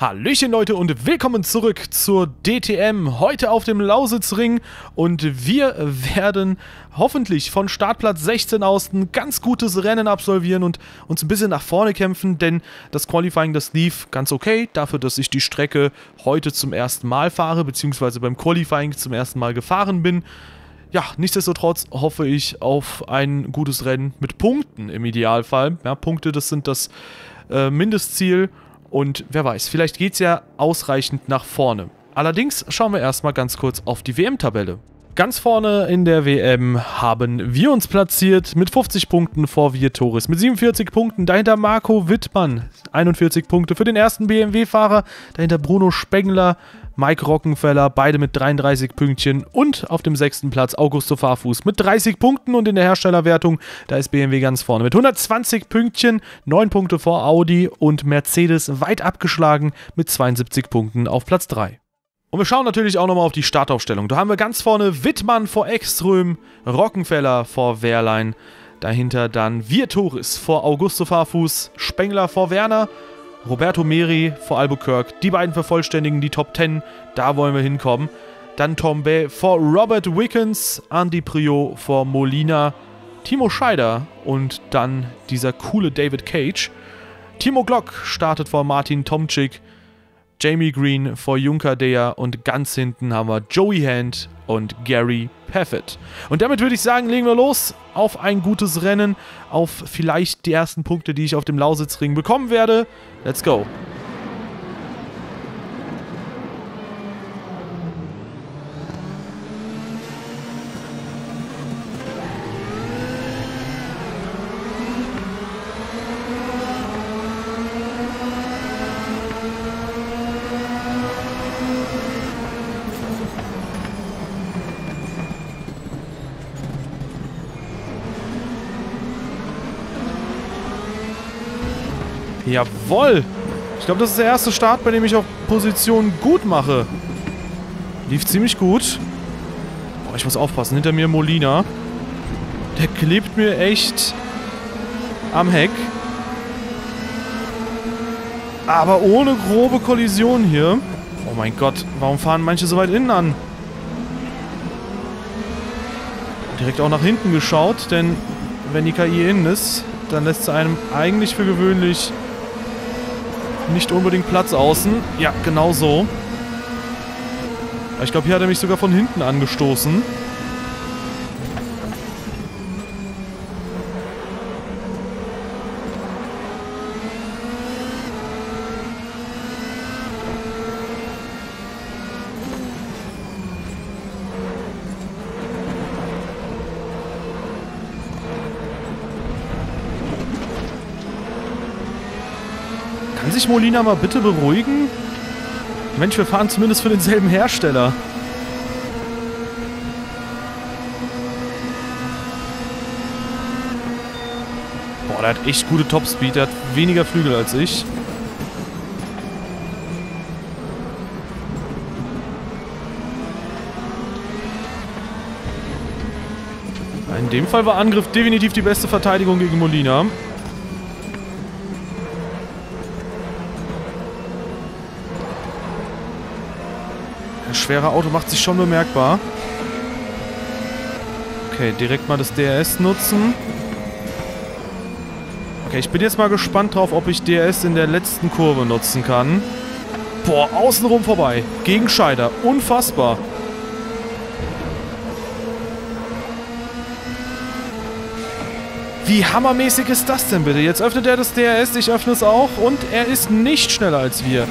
Hallöchen Leute und willkommen zurück zur DTM, heute auf dem Lausitzring, und wir werden hoffentlich von Startplatz 16 aus ein ganz gutes Rennen absolvieren und uns ein bisschen nach vorne kämpfen, denn das Qualifying, das lief ganz okay, dafür, dass ich die Strecke heute zum ersten Mal fahre, beziehungsweise beim Qualifying zum ersten Mal gefahren bin. Ja, nichtsdestotrotz hoffe ich auf ein gutes Rennen mit Punkten im Idealfall. Ja, Punkte, das sind das Mindestziel. Und wer weiß, vielleicht geht es ja ausreichend nach vorne. Allerdings schauen wir erstmal ganz kurz auf die WM-Tabelle. Ganz vorne in der WM haben wir uns platziert mit 50 Punkten vor Vittoris, mit 47 Punkten. Dahinter Marco Wittmann, 41 Punkte für den ersten BMW-Fahrer. Dahinter Bruno Spengler, Mike Rockenfeller, beide mit 33 Pünktchen. Und auf dem 6. Platz Augusto Farfus mit 30 Punkten. Und in der Herstellerwertung, da ist BMW ganz vorne mit 120 Pünktchen. 9 Punkte vor Audi und Mercedes weit abgeschlagen mit 72 Punkten auf Platz 3. Und wir schauen natürlich auch nochmal auf die Startaufstellung. Da haben wir ganz vorne Wittmann vor Ekström, Rockenfeller vor Wehrlein, dahinter dann Vittoris vor Augusto Farfus, Spengler vor Werner, Roberto Merhi vor Albuquerque. Die beiden vervollständigen die Top 10, da wollen wir hinkommen. Dann Tom Bay vor Robert Wickens, Andy Priaulx vor Molina, Timo Scheider und dann dieser coole David Cage. Timo Glock startet vor Martin Tomczyk, Jamie Green vor Junker Dea und ganz hinten haben wir Joey Hand und Gary Paffett. Und damit würde ich sagen, legen wir los auf ein gutes Rennen, auf vielleicht die ersten Punkte, die ich auf dem Lausitzring bekommen werde. Let's go! Jawohl! Ich glaube, das ist der erste Start, bei dem ich auch Positionen gut mache. Lief ziemlich gut. Boah, ich muss aufpassen. Hinter mir Molina. Der klebt mir echt am Heck. Aber ohne grobe Kollision hier. Oh mein Gott, warum fahren manche so weit innen an? Direkt auch nach hinten geschaut, denn wenn die KI innen ist, dann lässt sie einem eigentlich für gewöhnlich nicht unbedingt Platz außen. Ja, genau so. Ich glaube, hier hat er mich sogar von hinten angestoßen. Kann sich Molina mal bitte beruhigen? Mensch, wir fahren zumindest für denselben Hersteller. Boah, der hat echt gute Topspeed. Der hat weniger Flügel als ich. In dem Fall war Angriff definitiv die beste Verteidigung gegen Molina. Das schwere Auto macht sich schon bemerkbar. Okay, direkt mal das DRS nutzen. Okay, ich bin jetzt mal gespannt drauf, ob ich DRS in der letzten Kurve nutzen kann. Boah, außenrum vorbei. Gegen Scheider. Unfassbar. Wie hammermäßig ist das denn bitte? Jetzt öffnet er das DRS, ich öffne es auch und er ist nicht schneller als wir.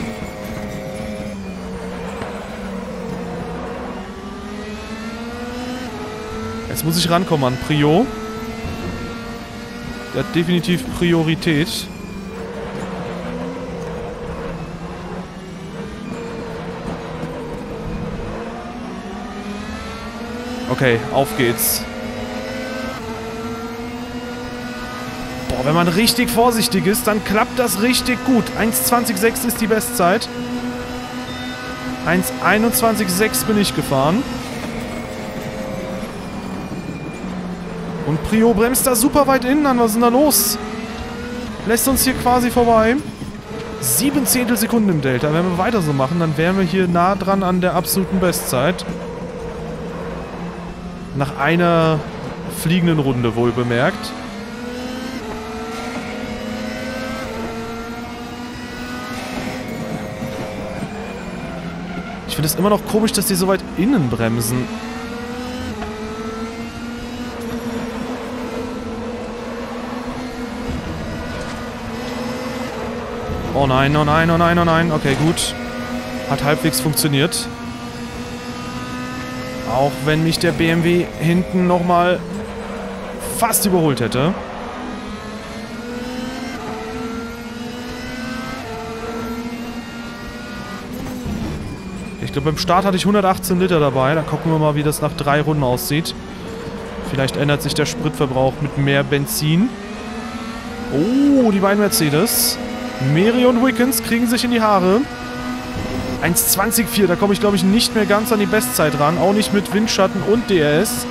Jetzt muss ich rankommen an Priaulx. Der hat definitiv Priorität. Okay, auf geht's. Boah, wenn man richtig vorsichtig ist, dann klappt das richtig gut. 1,20,6 ist die Bestzeit. 1,21,6 bin ich gefahren. Und Priaulx bremst da super weit innen an. Was ist denn da los? Lässt uns hier quasi vorbei. 0,7 Zehntelsekunden im Delta. Wenn wir weiter so machen, dann wären wir hier nah dran an der absoluten Bestzeit. Nach einer fliegenden Runde wohl bemerkt. Ich finde es immer noch komisch, dass die so weit innen bremsen. Oh nein, oh nein, oh nein, oh nein. Okay, gut. Hat halbwegs funktioniert. Auch wenn mich der BMW hinten nochmal fast überholt hätte. Ich glaube, beim Start hatte ich 118 Liter dabei. Da gucken wir mal, wie das nach 3 Runden aussieht. Vielleicht ändert sich der Spritverbrauch mit mehr Benzin. Oh, die beiden Mercedes. Merhi und Wickens kriegen sich in die Haare. 1,20,4. Da komme ich, glaube ich, nicht mehr ganz an die Bestzeit ran. Auch nicht mit Windschatten und DRS.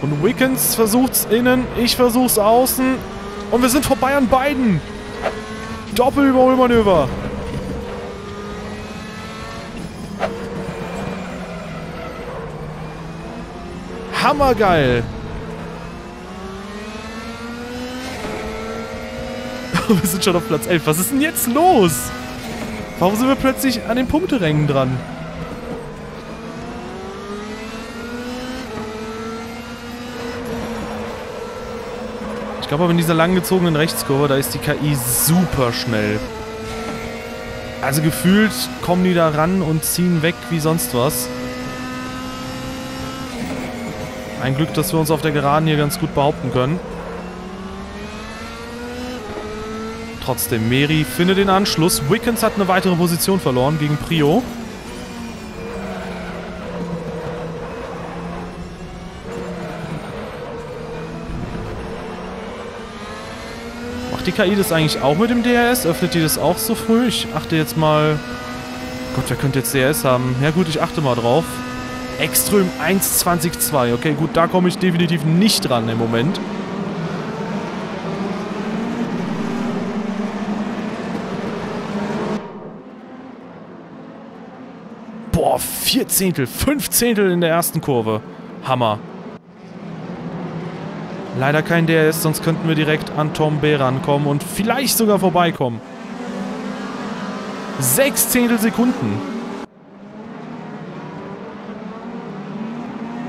Und Wickens versucht's innen. Ich versuch's außen. Und wir sind vorbei an beiden. Doppelüberholmanöver. Hammergeil! Wir sind schon auf Platz 11. Was ist denn jetzt los? Warum sind wir plötzlich an den Punkterängen dran? Ich glaube aber in dieser langgezogenen Rechtskurve, da ist die KI super schnell. Also gefühlt kommen die da ran und ziehen weg wie sonst was. Ein Glück, dass wir uns auf der Geraden hier ganz gut behaupten können. Trotzdem, Merhi findet den Anschluss. Wickens hat eine weitere Position verloren gegen Priaulx. Macht die KI das eigentlich auch mit dem DRS? Öffnet die das auch so früh? Ich achte jetzt mal... Gott, wer könnte jetzt DRS haben? Ja gut, ich achte mal drauf. Ekström 1,20,2. Okay, gut, da komme ich definitiv nicht dran im Moment. Boah, 4 Zehntel, 5 Zehntel in der ersten Kurve. Hammer. Leider kein DRS, sonst könnten wir direkt an Tom Bay rankommen und vielleicht sogar vorbeikommen. 6 Zehntelsekunden.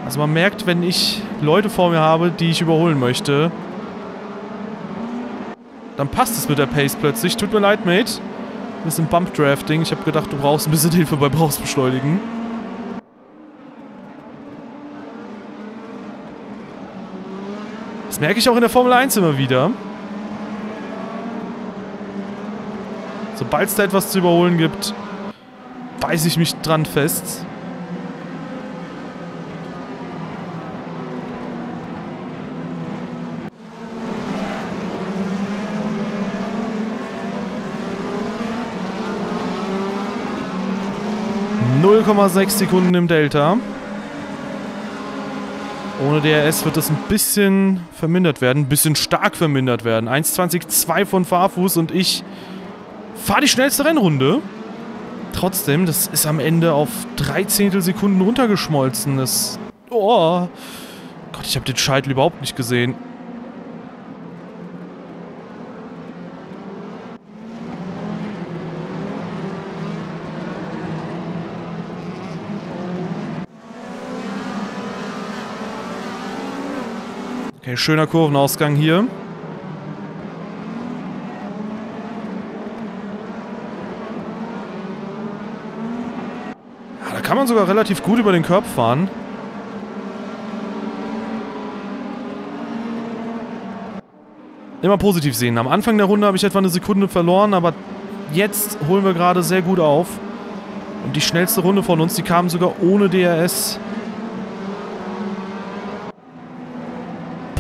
Also man merkt, wenn ich Leute vor mir habe, die ich überholen möchte, dann passt es mit der Pace plötzlich. Tut mir leid, Mate. Ein bisschen Bump-Drafting. Ich habe gedacht, du brauchst ein bisschen Hilfe beim Rausbeschleunigen. Das merke ich auch in der Formel 1 immer wieder. Sobald es da etwas zu überholen gibt, beiße ich mich dran fest. ,6 Sekunden im Delta. Ohne DRS wird das ein bisschen vermindert werden, ein bisschen stark vermindert werden. 1,20,2 von Farfus und ich fahre die schnellste Rennrunde. Trotzdem, das ist am Ende auf 3 Zehntelsekunden runtergeschmolzen. Das... Oh Gott, ich habe den Scheitel überhaupt nicht gesehen. Okay, schöner Kurvenausgang hier. Ja, da kann man sogar relativ gut über den Curb fahren. Immer positiv sehen. Am Anfang der Runde habe ich etwa eine Sekunde verloren, aber jetzt holen wir gerade sehr gut auf. Und die schnellste Runde von uns, die kam sogar ohne DRS.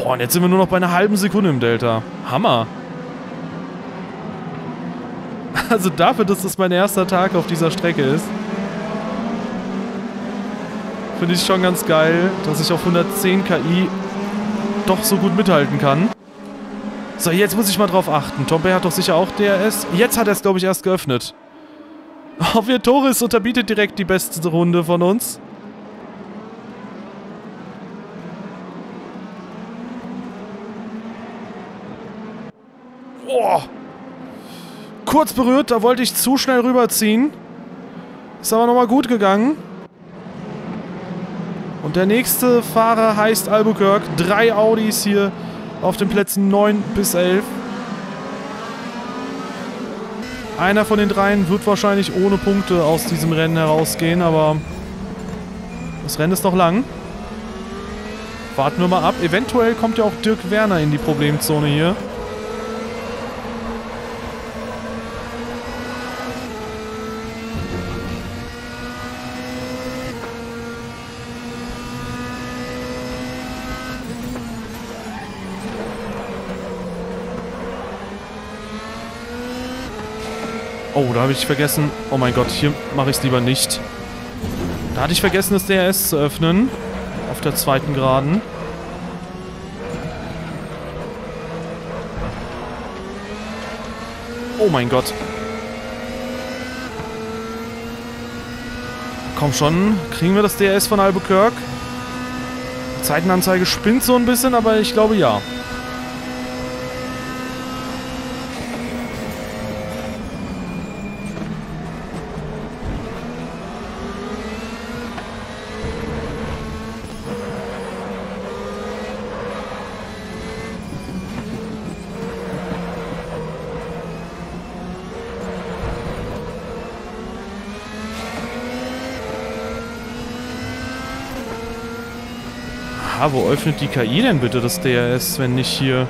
Boah, und jetzt sind wir nur noch bei einer halben Sekunde im Delta. Hammer. Also dafür, dass das mein erster Tag auf dieser Strecke ist, finde ich schon ganz geil, dass ich auf 110 KI doch so gut mithalten kann. So, jetzt muss ich mal drauf achten. Tom Bay hat doch sicher auch DRS. Jetzt hat er es, glaube ich, erst geöffnet. Oh, Vittoris unterbietet direkt die beste Runde von uns. Oh. Kurz berührt, da wollte ich zu schnell rüberziehen. Ist aber nochmal gut gegangen. Und der nächste Fahrer heißt Albuquerque. 3 Audis hier auf den Plätzen 9 bis 11. Einer von den 3 wird wahrscheinlich ohne Punkte aus diesem Rennen herausgehen, aber das Rennen ist noch lang. Warten wir mal ab. Eventuell kommt ja auch Dirk Werner in die Problemzone hier. Oh, da habe ich vergessen. Oh mein Gott, hier mache ich es lieber nicht. Da hatte ich vergessen, das DRS zu öffnen. Auf der zweiten Geraden. Oh mein Gott. Komm schon, kriegen wir das DRS von Albuquerque? Die Zeitenanzeige spinnt so ein bisschen, aber ich glaube ja. Ah, wo öffnet die KI denn bitte das DRS, wenn nicht hier?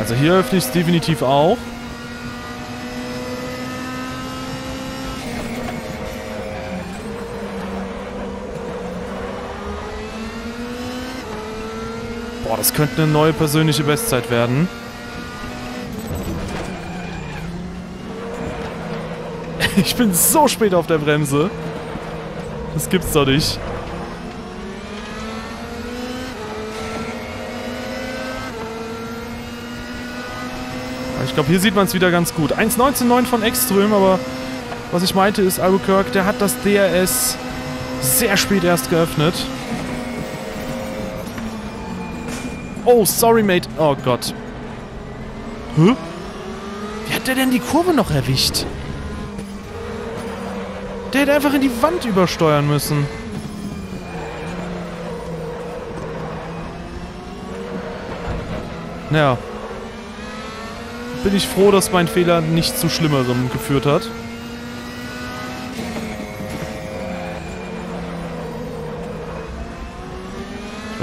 Also hier öffne ich es definitiv auch. Das könnte eine neue persönliche Bestzeit werden. Ich bin so spät auf der Bremse. Das gibt's doch nicht. Ich glaube, hier sieht man es wieder ganz gut. 1,19,9 von Ekström, aber was ich meinte ist, Albuquerque, der hat das DRS sehr spät erst geöffnet. Oh, sorry, mate. Oh Gott. Hä? Wie hat der denn die Kurve noch erwischt? Der hätte einfach in die Wand übersteuern müssen. Naja. Bin ich froh, dass mein Fehler nicht zu Schlimmerem geführt hat.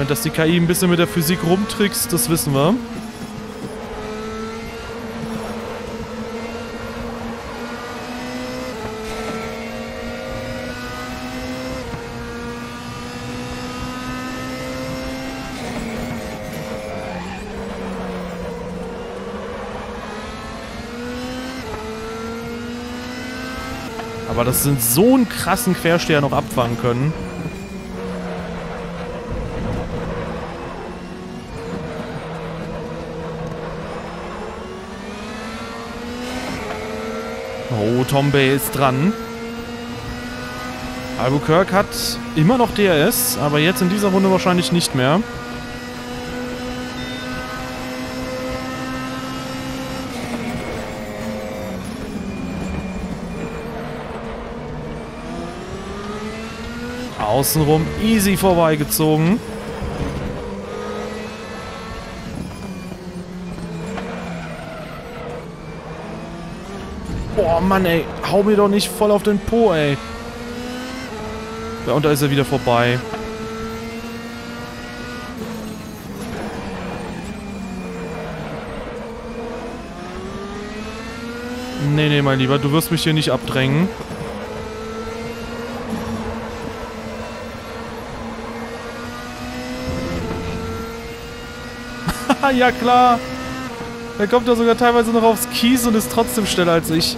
Dass die KI ein bisschen mit der Physik rumtrickst, das wissen wir. Aber das sind so einen krassen Quersteher noch abfangen können. Oh, Tom Bay ist dran. Albuquerque hat immer noch DRS, aber jetzt in dieser Runde wahrscheinlich nicht mehr. Außenrum easy vorbeigezogen. Oh Mann, ey. Hau mir doch nicht voll auf den Po, ey. Ja, und da ist er wieder vorbei. Nee, nee, mein Lieber. Du wirst mich hier nicht abdrängen. Ja, klar. Der kommt da sogar teilweise noch aufs Kies und ist trotzdem schneller als ich.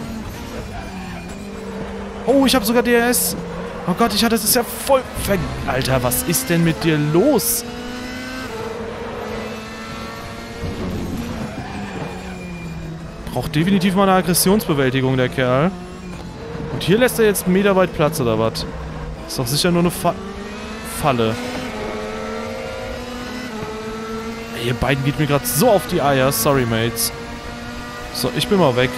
Oh, ich habe sogar DRS. Oh Gott, ich hatte es ja voll... Alter, was ist denn mit dir los? Braucht definitiv mal eine Aggressionsbewältigung, der Kerl. Und hier lässt er jetzt meterweit Platz, oder was? Ist doch sicher nur eine Falle. Ihr beiden geht mir gerade so auf die Eier. Sorry, Mates. So, ich bin mal weg.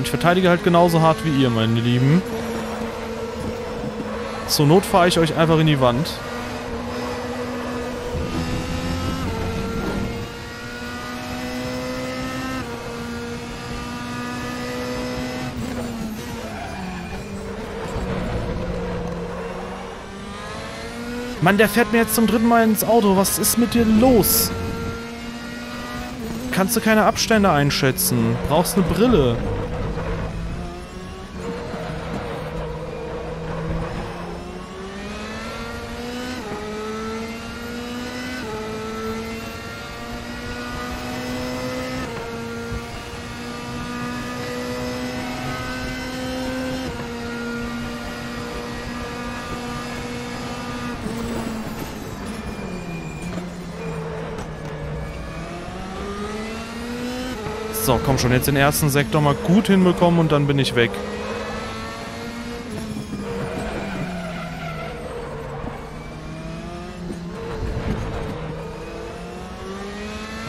Ich verteidige halt genauso hart wie ihr, meine Lieben. Zur Not fahre ich euch einfach in die Wand. Mann, der fährt mir jetzt zum dritten Mal ins Auto. Was ist mit dir los? Kannst du keine Abstände einschätzen? Brauchst eine Brille. So, komm schon, jetzt den ersten Sektor mal gut hinbekommen und dann bin ich weg.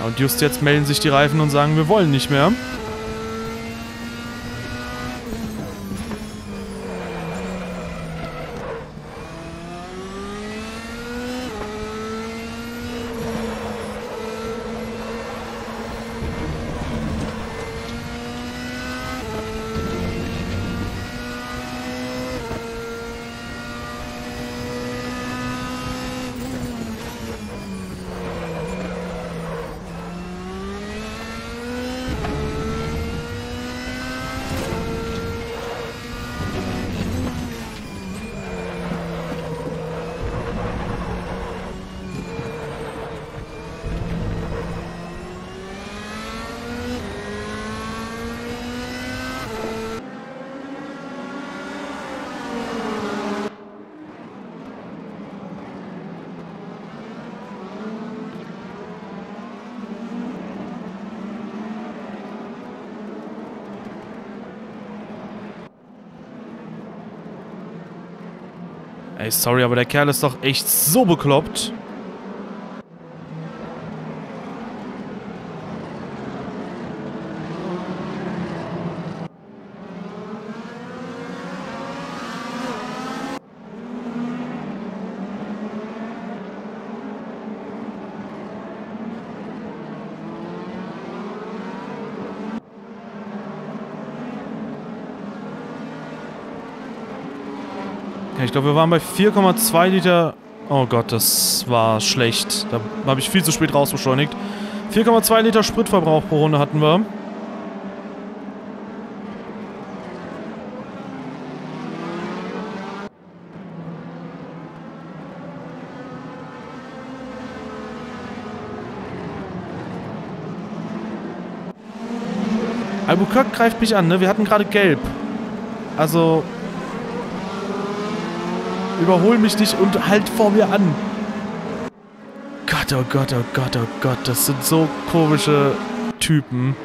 Ja, und just jetzt melden sich die Reifen und sagen, wir wollen nicht mehr. Ey, sorry, aber der Kerl ist doch echt so bekloppt. Ich glaube, wir waren bei 4,2 Liter... Oh Gott, das war schlecht. Da habe ich viel zu spät rausbeschleunigt. 4,2 Liter Spritverbrauch pro Runde hatten wir. Albuquerque greift mich an, ne? Wir hatten gerade gelb. Also... Überhol mich nicht und halt vor mir an. Gott, oh Gott, oh Gott, oh Gott. Das sind so komische Typen.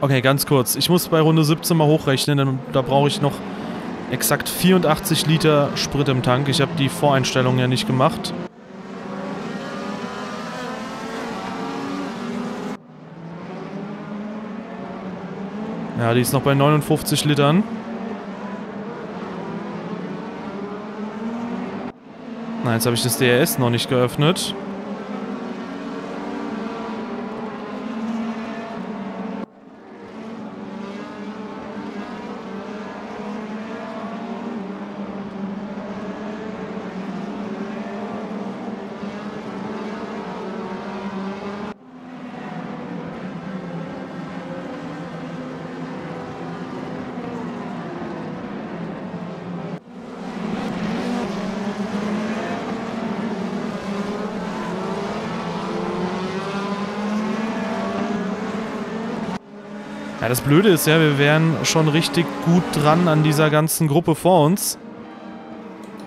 Okay, ganz kurz. Ich muss bei Runde 17 mal hochrechnen, denn da brauche ich noch... exakt 84 Liter Sprit im Tank. Ich habe die Voreinstellung ja nicht gemacht. Ja, die ist noch bei 59 Litern. Nein, jetzt habe ich das DRS noch nicht geöffnet. Ja, das Blöde ist ja, wir wären schon richtig gut dran an dieser ganzen Gruppe vor uns.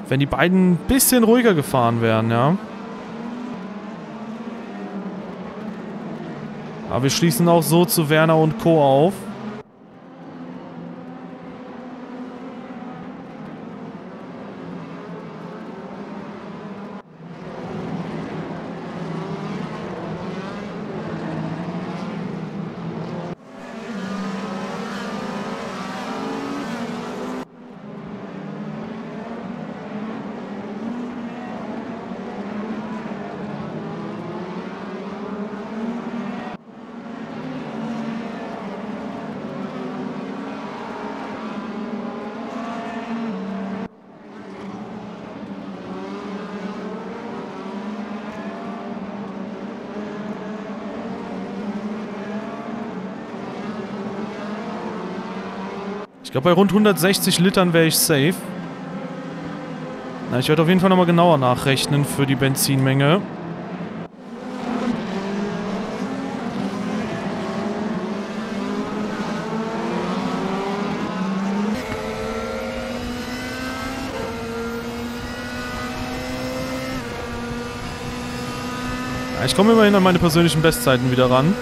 Wenn die beiden ein bisschen ruhiger gefahren wären, ja. Aber wir schließen auch so zu Werner und Co. auf. Ich glaube, bei rund 160 Litern wäre ich safe. Na, ich werde auf jeden Fall nochmal genauer nachrechnen für die Benzinmenge. Ja, ich komme immerhin an meine persönlichen Bestzeiten wieder ran.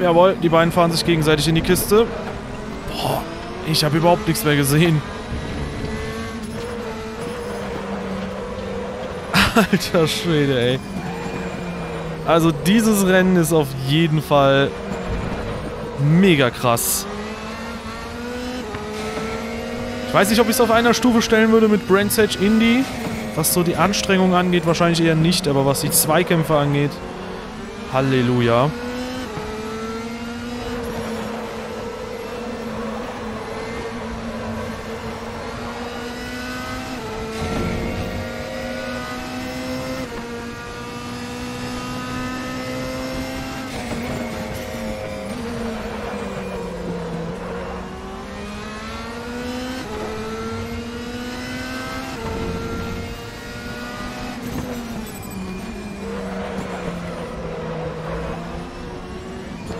Jawohl, die beiden fahren sich gegenseitig in die Kiste. Boah, ich habe überhaupt nichts mehr gesehen. Alter Schwede, ey. Also dieses Rennen ist auf jeden Fall mega krass. Ich weiß nicht, ob ich es auf einer Stufe stellen würde mit Brands Edge Indy. Was so die Anstrengung angeht, wahrscheinlich eher nicht. Aber was die Zweikämpfe angeht, Halleluja.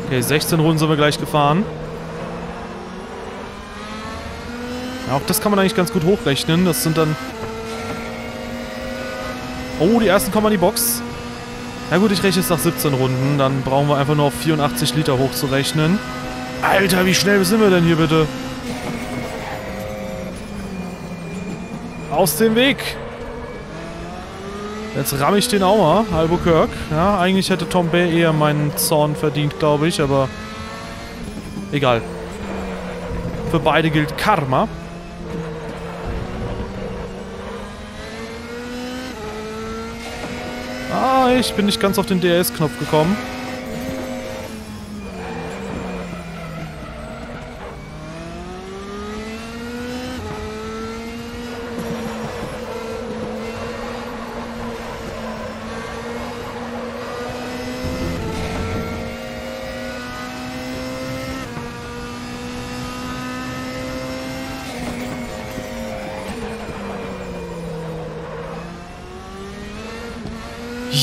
Okay, 16 Runden sind wir gleich gefahren. Ja, auch das kann man eigentlich ganz gut hochrechnen. Das sind dann... Oh, die ersten kommen an die Box. Na gut, ich rechne jetzt nach 17 Runden. Dann brauchen wir einfach nur auf 84 Liter hochzurechnen. Alter, wie schnell sind wir denn hier bitte? Aus dem Weg! Jetzt ramme ich den auch mal, Albuquerque. Ja, eigentlich hätte Tom Bay eher meinen Zorn verdient, glaube ich, aber egal. Für beide gilt Karma. Ah, ich bin nicht ganz auf den DRS-Knopf gekommen.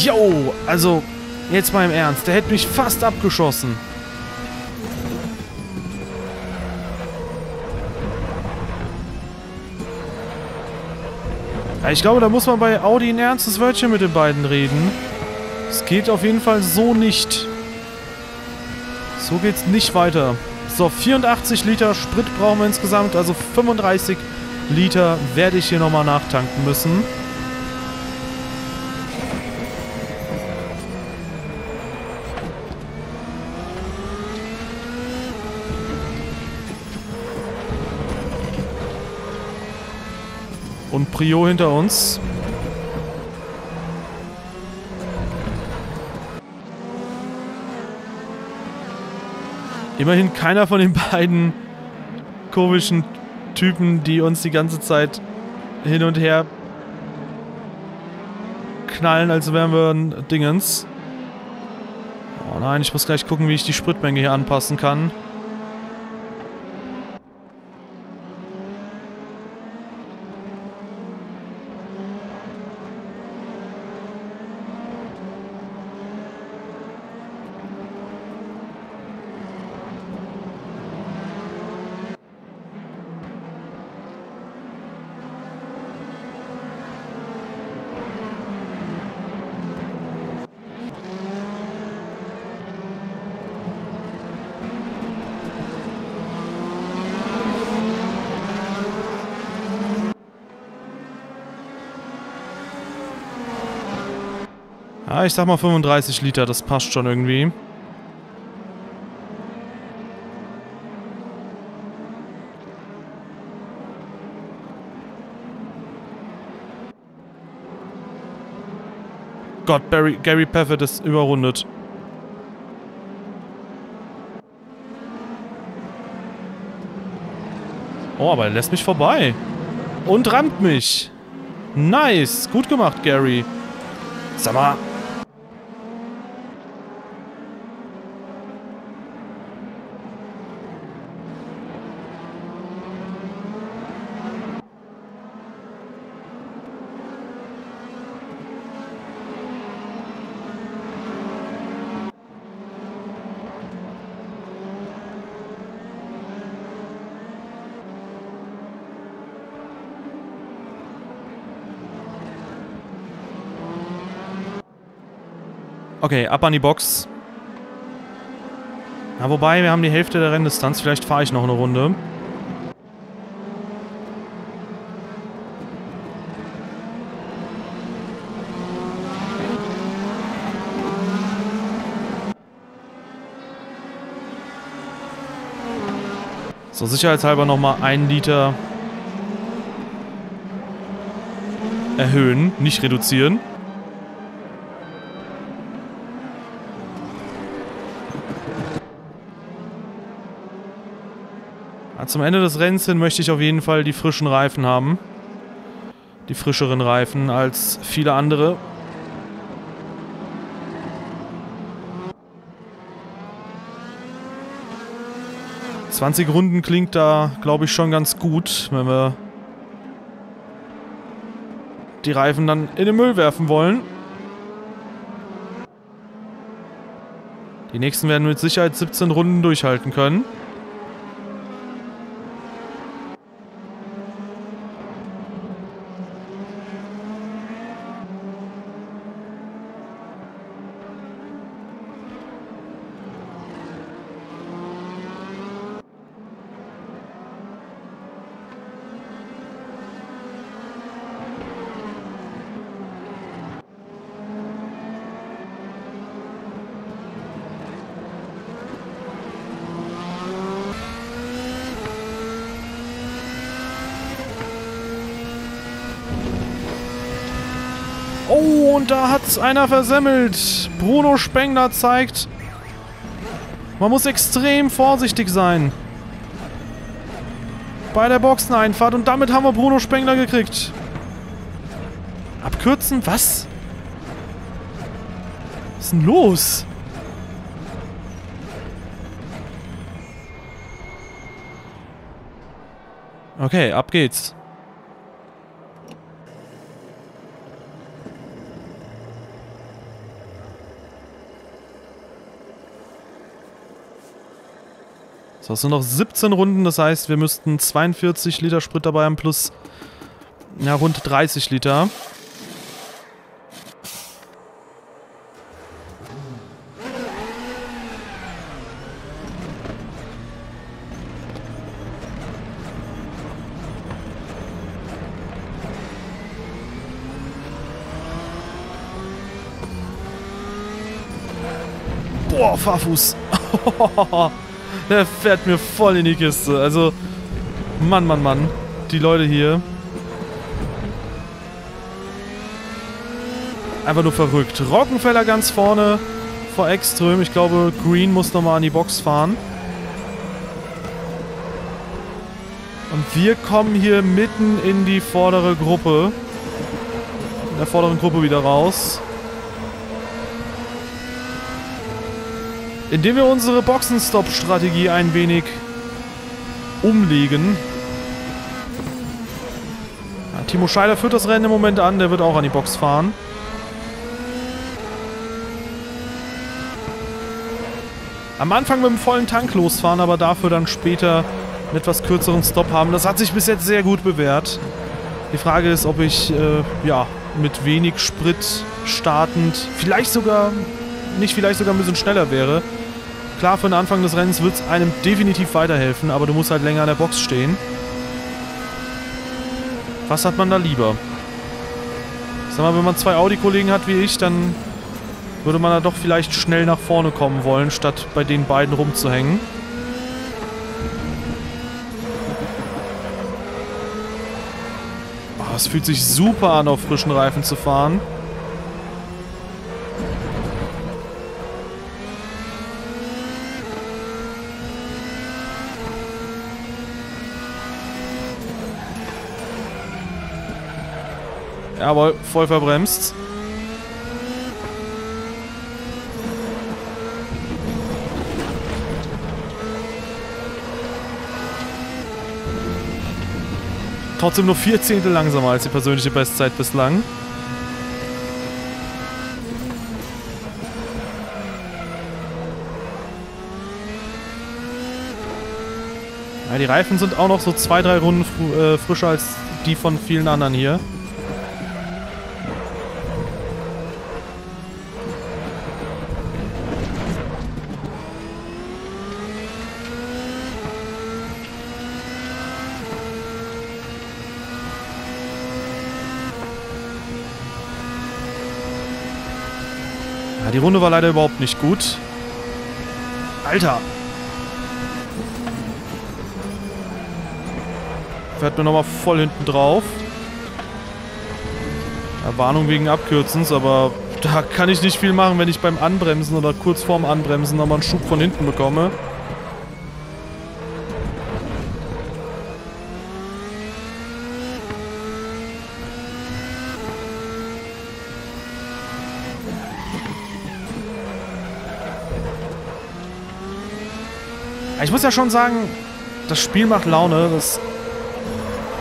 Yo, also, jetzt mal im Ernst, der hätte mich fast abgeschossen. Ja, ich glaube, da muss man bei Audi ein ernstes Wörtchen mit den beiden reden. Es geht auf jeden Fall so nicht. Es So geht's nicht weiter. So, 84 Liter Sprit brauchen wir insgesamt, also 35 Liter werde ich hier nochmal nachtanken müssen. Und Priaulx hinter uns. Immerhin keiner von den beiden komischen Typen, die uns die ganze Zeit hin und her knallen, als wären wir ein Dingens. Oh nein, ich muss gleich gucken, wie ich die Spritmenge hier anpassen kann. Ich sag mal 35 Liter, das passt schon irgendwie. Gott, Gary Paffett ist überrundet. Oh, aber er lässt mich vorbei. Und rammt mich. Nice, gut gemacht, Gary. Sag mal. Okay, ab an die Box. Na, wobei, wir haben die Hälfte der Renndistanz. Vielleicht fahre ich noch eine Runde. So, sicherheitshalber nochmal 1 Liter erhöhen, nicht reduzieren. Zum Ende des Rennens hin möchte ich auf jeden Fall die frischen Reifen haben. Die frischeren Reifen als viele andere. Zwanzig Runden klingt da, glaube ich, schon ganz gut, wenn wir die Reifen dann in den Müll werfen wollen. Die nächsten werden mit Sicherheit 17 Runden durchhalten können. Oh, und da hat's einer versemmelt. Bruno Spengler zeigt, man muss extrem vorsichtig sein bei der Boxeneinfahrt. Und damit haben wir Bruno Spengler gekriegt. Abkürzen? Was? Was ist denn los? Okay, ab geht's. So, es sind noch 17 Runden, das heißt, wir müssten 42 Liter Sprit dabei haben, plus ja, rund 30 Liter. Boah, Farfus. Der fährt mir voll in die Kiste. Also, Mann, Mann, Mann. Die Leute hier. Einfach nur verrückt. Rockenfeller ganz vorne vor Ekström. Ich glaube, Green muss nochmal an die Box fahren. Und wir kommen hier mitten in die vordere Gruppe. In der vorderen Gruppe wieder raus. Indem wir unsere Boxenstopp-Strategie ein wenig umlegen. Ja, Timo Scheider führt das Rennen im Moment an. Der wird auch an die Box fahren. Am Anfang mit dem vollen Tank losfahren, aber dafür dann später einen etwas kürzeren Stop haben. Das hat sich bis jetzt sehr gut bewährt. Die Frage ist, ob ich ja, mit wenig Sprit startend vielleicht sogar ein bisschen schneller wäre. Klar, für den Anfang des Rennens wird es einem definitiv weiterhelfen, aber du musst halt länger an der Box stehen. Was hat man da lieber? Ich sag mal, wenn man zwei Audi-Kollegen hat wie ich, dann würde man da doch vielleicht schnell nach vorne kommen wollen, statt bei den beiden rumzuhängen. Oh, es fühlt sich super an, auf frischen Reifen zu fahren. Jawohl, voll verbremst. Trotzdem nur 4 Zehntel langsamer als die persönliche Bestzeit bislang. Ja, die Reifen sind auch noch so 2-3 Runden frischer als die von vielen anderen hier. Die Runde war leider überhaupt nicht gut. Alter! Fährt mir nochmal voll hinten drauf. Ja, Warnung wegen Abkürzens, aber da kann ich nicht viel machen, wenn ich beim Anbremsen oder kurz vorm Anbremsen nochmal einen Schub von hinten bekomme. Ich muss ja schon sagen, das Spiel macht Laune. Das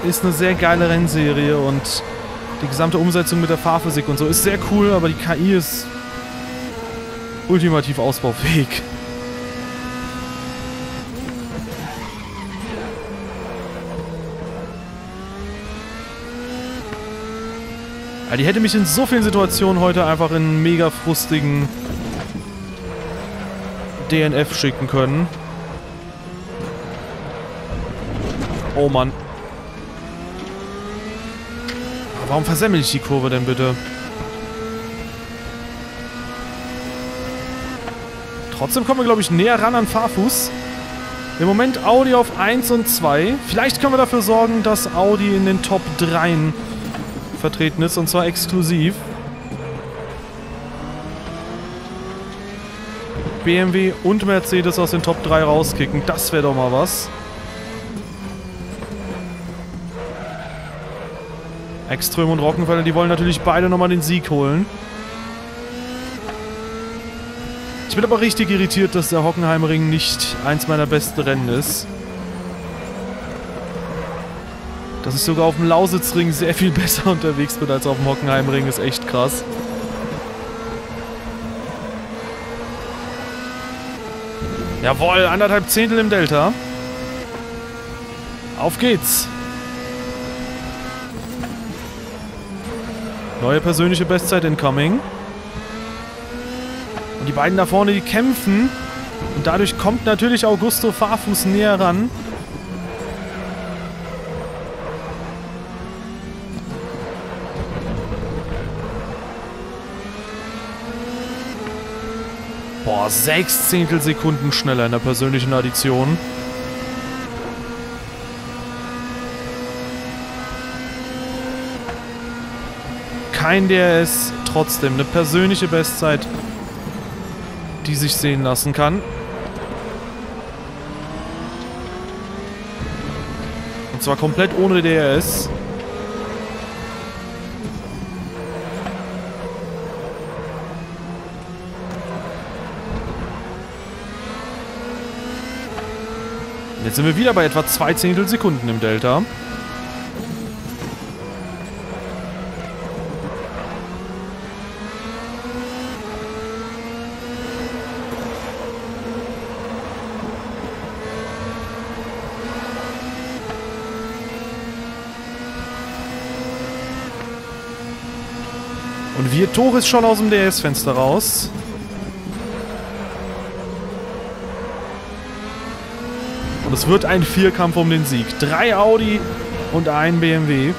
ist eine sehr geile Rennserie und die gesamte Umsetzung mit der Fahrphysik und so ist sehr cool, aber die KI ist ultimativ ausbaufähig. Also die hätte mich in so vielen Situationen heute einfach in einen mega frustigen DNF schicken können. Oh Mann. Warum versemmel ich die Kurve denn bitte? Trotzdem kommen wir, glaube ich, näher ran an Farfus. Im Moment Audi auf 1 und 2. Vielleicht können wir dafür sorgen, dass Audi in den Top 3 vertreten ist. Und zwar exklusiv. BMW und Mercedes aus den Top 3 rauskicken. Das wäre doch mal was. Ekström und Rockenfeller, die wollen natürlich beide nochmal den Sieg holen. Ich bin aber richtig irritiert, dass der Hockenheimring nicht eins meiner besten Rennen ist. Dass ich sogar auf dem Lausitzring sehr viel besser unterwegs bin als auf dem Hockenheimring, ist echt krass. Jawohl, 1,5 Zehntel im Delta. Auf geht's. Neue persönliche Bestzeit incoming. Und die beiden da vorne, die kämpfen. Und dadurch kommt natürlich Augusto Farfus näher ran. Boah, 0,6 Zehntelsekunden schneller in der persönlichen Addition. Kein DRS, trotzdem eine persönliche Bestzeit, die sich sehen lassen kann. Und zwar komplett ohne DRS. Jetzt sind wir wieder bei etwa 0,2 Zehntelsekunden im Delta. Und Vittoris schon aus dem DRS-Fenster raus. Und es wird ein Vierkampf um den Sieg. 3 Audi und ein BMW.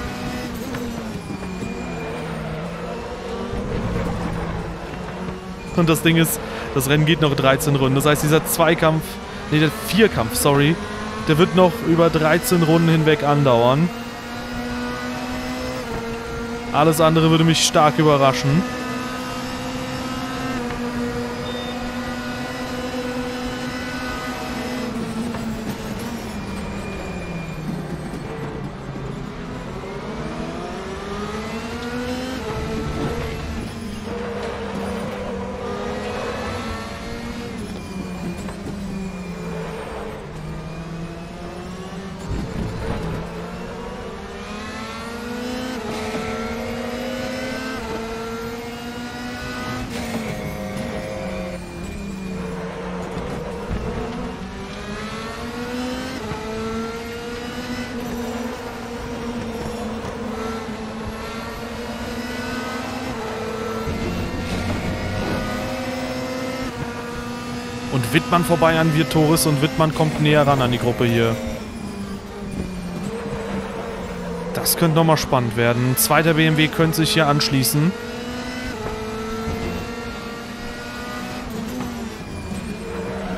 Und das Ding ist, das Rennen geht noch 13 Runden. Das heißt, dieser Vierkampf, sorry, der wird noch über 13 Runden hinweg andauern. Alles andere würde mich stark überraschen. Wittmann vorbei an Vittoris und Wittmann kommt näher ran an die Gruppe hier. Das könnte nochmal spannend werden. Zweiter BMW könnte sich hier anschließen.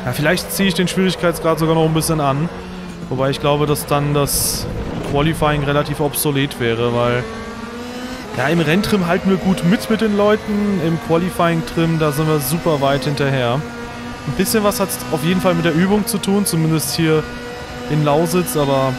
Ja, vielleicht ziehe ich den Schwierigkeitsgrad sogar noch ein bisschen an. Wobei ich glaube, dass dann das Qualifying relativ obsolet wäre, weil... Ja, im Renntrim halten wir gut mit den Leuten. Im Qualifying-Trim, da sind wir super weit hinterher. Ein bisschen was hat es auf jeden Fall mit der Übung zu tun, zumindest hier in Lausitz, aber...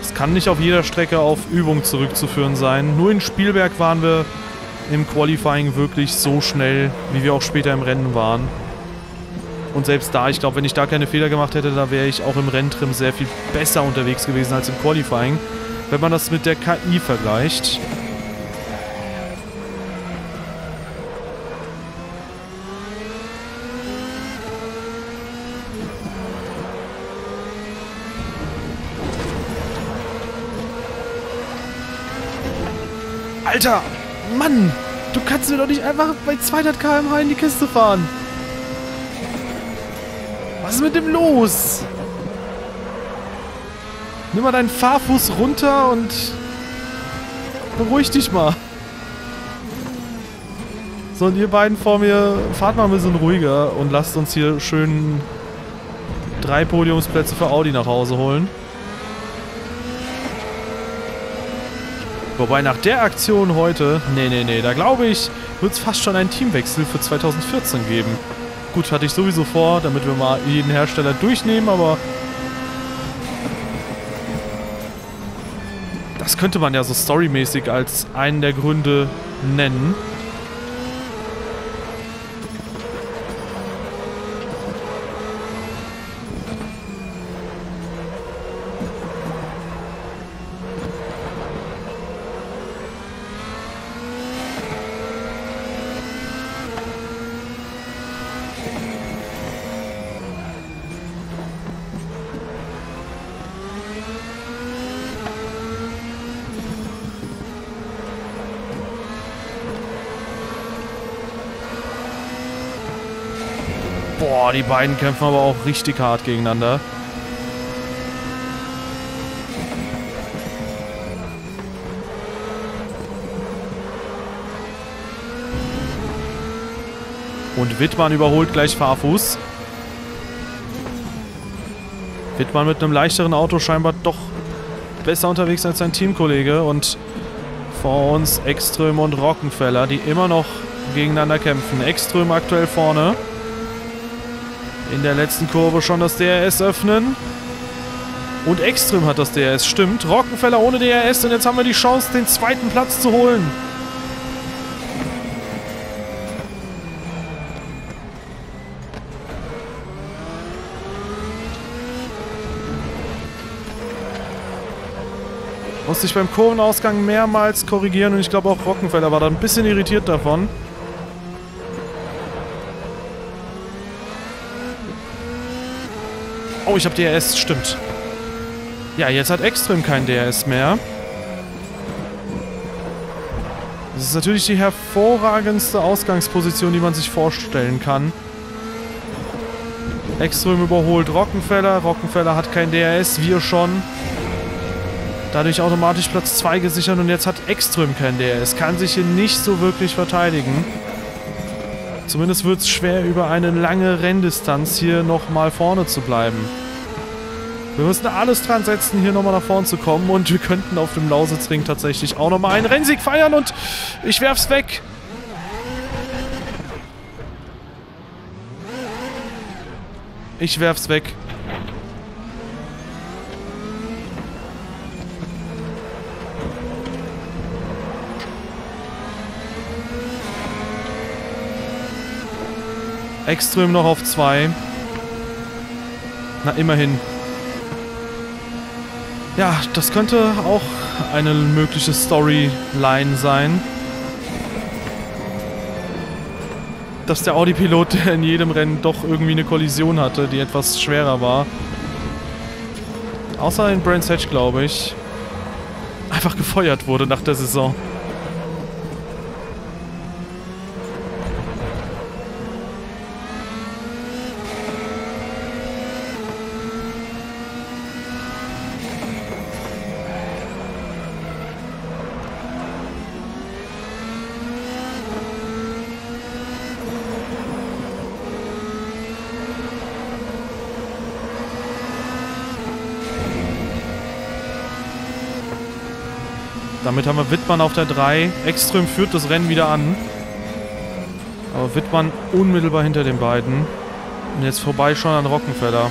Es kann nicht auf jeder Strecke auf Übung zurückzuführen sein. Nur in Spielberg waren wir im Qualifying wirklich so schnell, wie wir auch später im Rennen waren. Und selbst da, ich glaube, wenn ich da keine Fehler gemacht hätte, da wäre ich auch im Renntrim sehr viel besser unterwegs gewesen als im Qualifying, wenn man das mit der KI vergleicht. Alter! Mann! Du kannst mir doch nicht einfach bei 200 km/h in die Kiste fahren! Was ist mit dem los? Nimm mal deinen Fahrfuß runter und beruhig dich mal. So, und ihr beiden vor mir, fahrt mal ein bisschen ruhiger und lasst uns hier schön 3 Podiumsplätze für Audi nach Hause holen. Wobei nach der Aktion heute, nee, da glaube ich, wird es fast schon einen Teamwechsel für 2014 geben. Gut, hatte ich sowieso vor, damit wir mal jeden Hersteller durchnehmen, aber das könnte man ja so storymäßig als einen der Gründe nennen. Boah, die beiden kämpfen aber auch richtig hart gegeneinander. Und Wittmann überholt gleich Farfus. Wittmann mit einem leichteren Auto scheinbar doch besser unterwegs als sein Teamkollege. Und vor uns Ekström und Rockenfeller, die immer noch gegeneinander kämpfen. Ekström aktuell vorne. In der letzten Kurve schon das DRS öffnen. Und Ekström hat das DRS, stimmt. Rockenfeller ohne DRS und jetzt haben wir die Chance, den zweiten Platz zu holen. Musste ich beim Kurvenausgang mehrmals korrigieren und ich glaube auch Rockenfeller war da ein bisschen irritiert davon. Oh, ich habe DRS, stimmt. Ja, jetzt hat Ekström kein DRS mehr. Das ist natürlich die hervorragendste Ausgangsposition, die man sich vorstellen kann. Ekström überholt Rockenfeller. Rockenfeller hat kein DRS, wir schon. Dadurch automatisch Platz 2 gesichert und jetzt hat Ekström kein DRS. Kann sich hier nicht so wirklich verteidigen. Zumindest wird es schwer, über eine lange Renndistanz hier nochmal vorne zu bleiben. Wir müssen alles dran setzen, hier nochmal nach vorne zu kommen. Und wir könnten auf dem Lausitzring tatsächlich auch nochmal einen Rennsieg feiern. Und ich werf's weg. Ich werf's weg. Ekström noch auf 2. Na, immerhin. Ja, das könnte auch eine mögliche Storyline sein. Dass der Audi-Pilot, der in jedem Rennen doch irgendwie eine Kollision hatte, die etwas schwerer war. Außer in Brands Edge, glaube ich. Einfach gefeuert wurde nach der Saison. Damit haben wir Wittmann auf der 3. Ekström führt das Rennen wieder an. Aber Wittmann unmittelbar hinter den beiden. Und jetzt vorbei schon an Rockenfeller.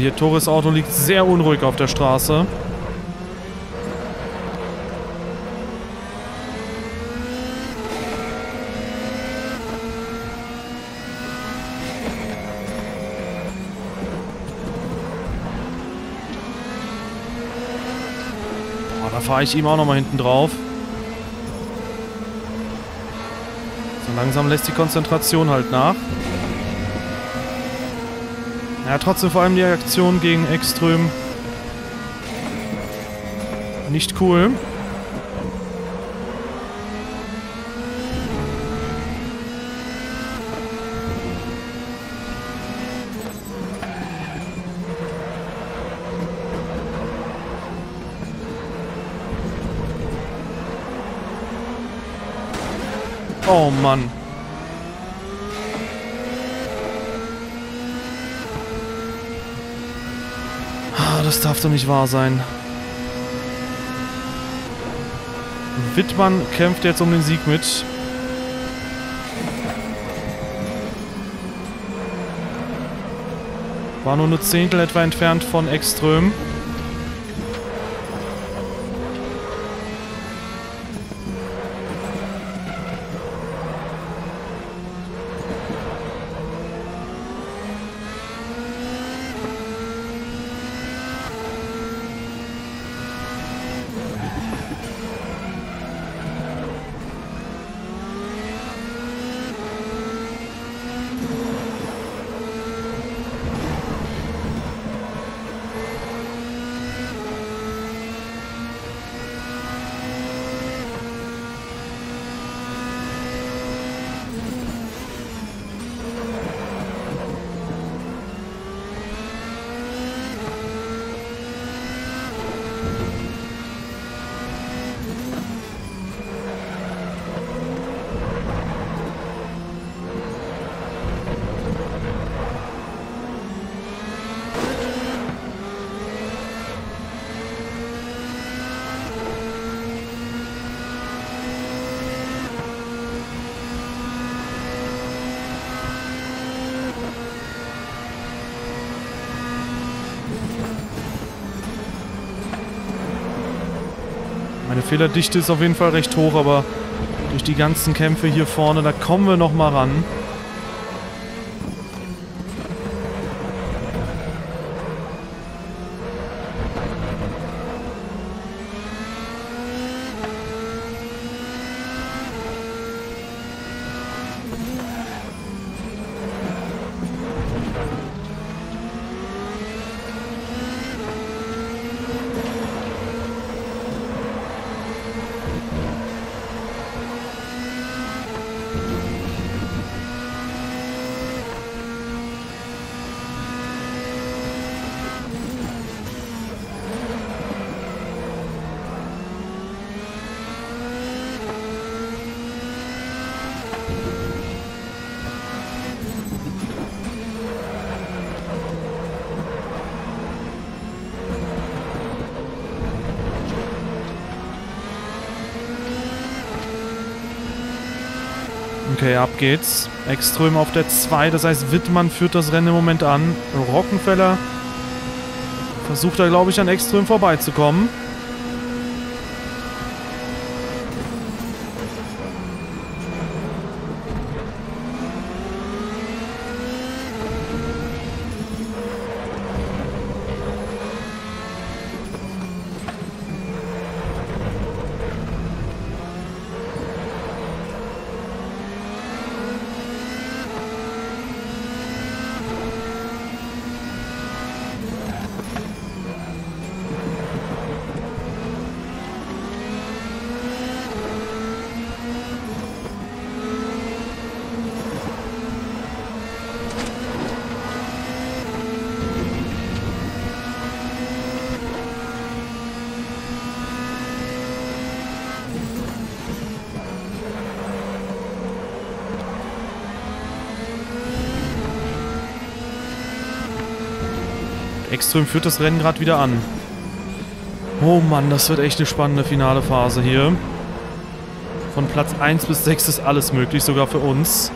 Vittoris Auto liegt sehr unruhig auf der Straße. Boah, da fahre ich ihm auch nochmal hinten drauf. So langsam lässt die Konzentration halt nach. Ja, trotzdem vor allem die Aktion gegen Ekström. Nicht cool. Oh Mann. Das darf doch nicht wahr sein. Wittmann kämpft jetzt um den Sieg mit. War nur eine Zehntel etwa entfernt von Ekström. Meine Fehlerdichte ist auf jeden Fall recht hoch, aber durch die ganzen Kämpfe hier vorne, da kommen wir nochmal ran. Okay, ab geht's. Ekström auf der 2, das heißt Wittmann führt das Rennen im Moment an. Rockenfeller versucht da, glaube ich, an Ekström vorbeizukommen. Ekström führt das Rennen gerade wieder an. Oh Mann, das wird echt eine spannende finale Phase hier. Von Platz 1 bis 6 ist alles möglich, sogar für uns.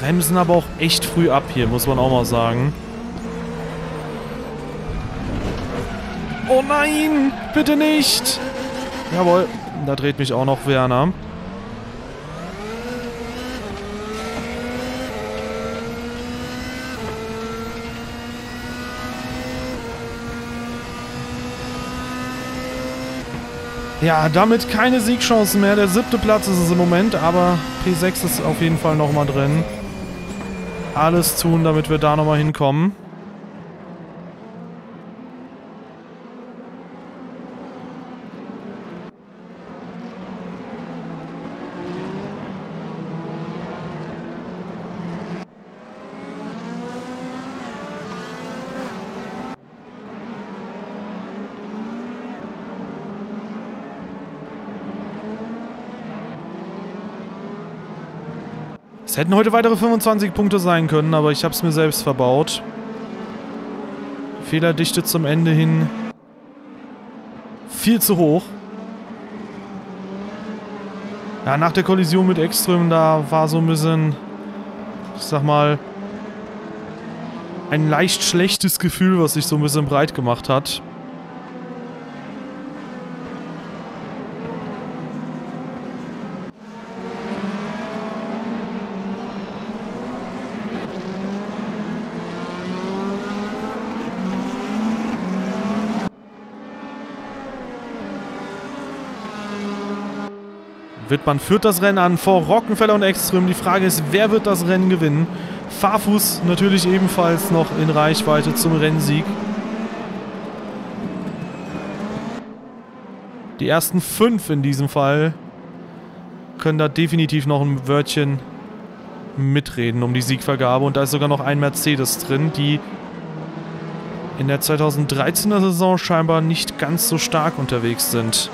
Bremsen aber auch echt früh ab hier, muss man auch mal sagen. Oh nein, bitte nicht! Jawohl, da dreht mich auch noch Werner. Ja, damit keine Siegchancen mehr. Der 7. Platz ist es im Moment, aber P6 ist auf jeden Fall nochmal drin. Alles tun, damit wir da nochmal hinkommen. Es hätten heute weitere 25 Punkte sein können, aber ich habe es mir selbst verbaut. Fehlerdichte zum Ende hin viel zu hoch. Ja, nach der Kollision mit Ekström, da war so ein bisschen, ich sag mal, ein leicht schlechtes Gefühl, was sich so ein bisschen breit gemacht hat. Wittmann führt das Rennen an vor Rockenfeller und Ekström. Die Frage ist, wer wird das Rennen gewinnen? Farfus natürlich ebenfalls noch in Reichweite zum Rennsieg. Die ersten 5 in diesem Fall können da definitiv noch ein Wörtchen mitreden um die Siegvergabe. Und da ist sogar noch ein Mercedes drin, die in der 2013er Saison scheinbar nicht ganz so stark unterwegs sind.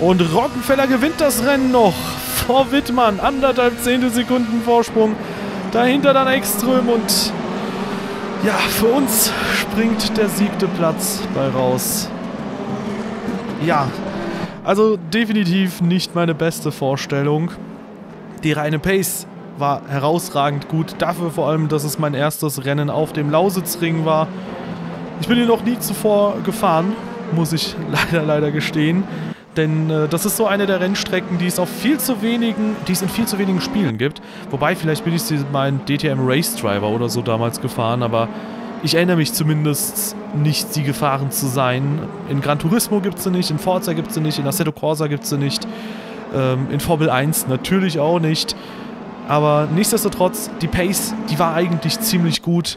Und Rockenfeller gewinnt das Rennen noch vor Wittmann. 1,5 Zehntelsekunden Vorsprung. Dahinter dann Ekström und ja, für uns springt der siebte Platz bei raus. Ja, also definitiv nicht meine beste Vorstellung. Die reine Pace war herausragend gut. Dafür vor allem, dass es mein erstes Rennen auf dem Lausitzring war. Ich bin hier noch nie zuvor gefahren, muss ich leider gestehen. Denn das ist so eine der Rennstrecken, die es in viel zu wenigen Spielen gibt. Wobei, vielleicht bin ich meinen DTM Race Driver oder so damals gefahren, aber ich erinnere mich zumindest nicht, sie gefahren zu sein. In Gran Turismo gibt es sie nicht, in Forza gibt es sie nicht, in Assetto Corsa gibt es sie nicht, in Formel 1 natürlich auch nicht. Aber nichtsdestotrotz, die Pace, die war eigentlich ziemlich gut.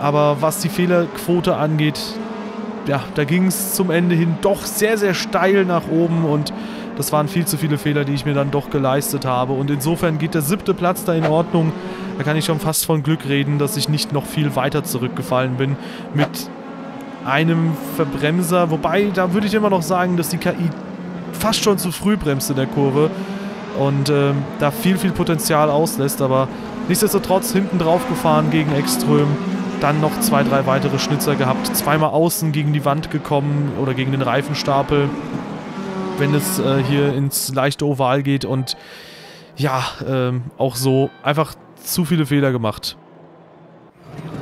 Aber was die Fehlerquote angeht, ja, da ging es zum Ende hin doch sehr, sehr steil nach oben und das waren viel zu viele Fehler, die ich mir dann doch geleistet habe. Und insofern geht der 7. Platz da in Ordnung. Da kann ich schon fast von Glück reden, dass ich nicht noch viel weiter zurückgefallen bin mit einem Verbremser. Wobei, da würde ich immer noch sagen, dass die KI fast schon zu früh bremst in der Kurve und da viel, viel Potenzial auslässt. Aber nichtsdestotrotz hinten drauf gefahren gegen Ekström. Dann noch 2, 3 weitere Schnitzer gehabt. Zweimal außen gegen die Wand gekommen oder gegen den Reifenstapel, wenn es hier ins leichte Oval geht. Und ja, auch so einfach zu viele Fehler gemacht.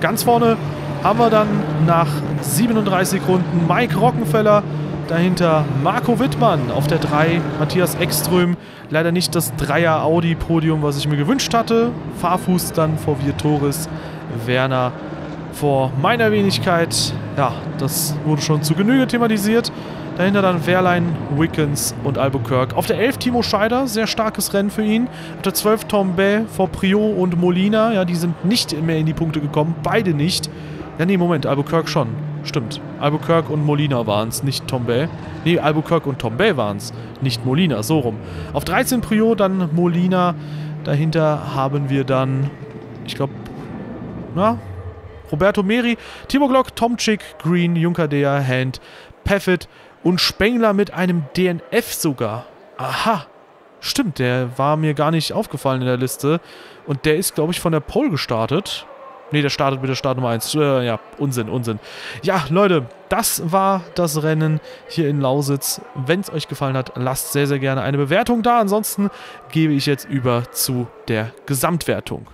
Ganz vorne haben wir dann nach 37 Runden Mike Rockenfeller. Dahinter Marco Wittmann auf der 3, Matthias Ekström. Leider nicht das 3er Audi-Podium, was ich mir gewünscht hatte. Farfus dann vor Vittoris, Werner vor meiner Wenigkeit, ja, das wurde schon zu Genüge thematisiert. Dahinter dann Wehrlein, Wickens und Albuquerque. Auf der 11 Timo Scheider, sehr starkes Rennen für ihn. Auf der 12 Tom Bay vor Priaulx und Molina, ja, die sind nicht mehr in die Punkte gekommen, beide nicht. Ja, nee, Moment, Albuquerque schon, stimmt. Albuquerque und Molina waren es, nicht Tom Bay. Nee, Albuquerque und Tom Bay waren es, nicht Molina, so rum. Auf 13 Priaulx, dann Molina. Dahinter haben wir dann, ich glaube, na, Roberto Merhi, Timo Glock, Tomczyk, Green, Junker Dea, Hand, Paffett und Spengler mit einem DNF sogar. Aha, stimmt, der war mir gar nicht aufgefallen in der Liste. Und der ist, glaube ich, von der Pole gestartet. Ne, der startet mit der Startnummer 1. Ja, Unsinn. Ja, Leute, das war das Rennen hier in Lausitz. Wenn es euch gefallen hat, lasst sehr, sehr gerne eine Bewertung da. Ansonsten gebe ich jetzt über zu der Gesamtwertung.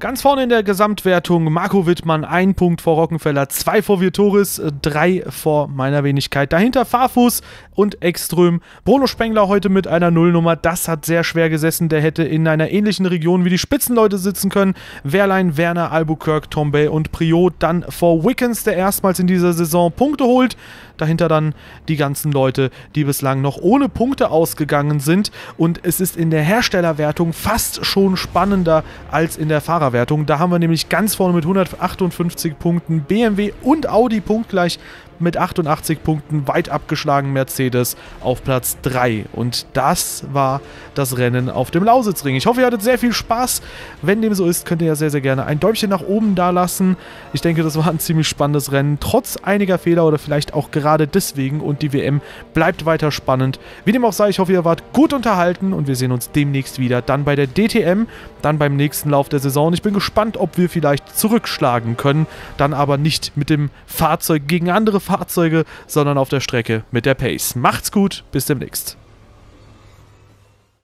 Ganz vorne in der Gesamtwertung Marco Wittmann, 1 Punkt vor Rockenfeller, 2 vor Vittoris, 3 vor meiner Wenigkeit. Dahinter Farfus und Ekström. Bruno Spengler heute mit einer Nullnummer, das hat sehr schwer gesessen. Der hätte in einer ähnlichen Region wie die Spitzenleute sitzen können. Wehrlein, Werner, Albuquerque, Tom Bay und Priaulx. Dann vor Wickens, der erstmals in dieser Saison Punkte holt. Dahinter dann die ganzen Leute, die bislang noch ohne Punkte ausgegangen sind. Und es ist in der Herstellerwertung fast schon spannender als in der Fahrerwertung. Da haben wir nämlich ganz vorne mit 158 Punkten BMW und Audi punktgleich mit 88 Punkten weit abgeschlagen Mercedes auf Platz 3. Und das war das Rennen auf dem Lausitzring. Ich hoffe, ihr hattet sehr viel Spaß. Wenn dem so ist, könnt ihr ja sehr, sehr gerne ein Däumchen nach oben da lassen. Ich denke, das war ein ziemlich spannendes Rennen, trotz einiger Fehler oder vielleicht auch gerade deswegen. Und die WM bleibt weiter spannend. Wie dem auch sei, ich hoffe, ihr wart gut unterhalten und wir sehen uns demnächst wieder. Dann bei der DTM, dann beim nächsten Lauf der Saison. Ich bin gespannt, ob wir vielleicht zurückschlagen können, dann aber nicht mit dem Fahrzeug gegen andere Fahrzeuge, sondern auf der Strecke mit der Pace. Macht's gut, bis demnächst.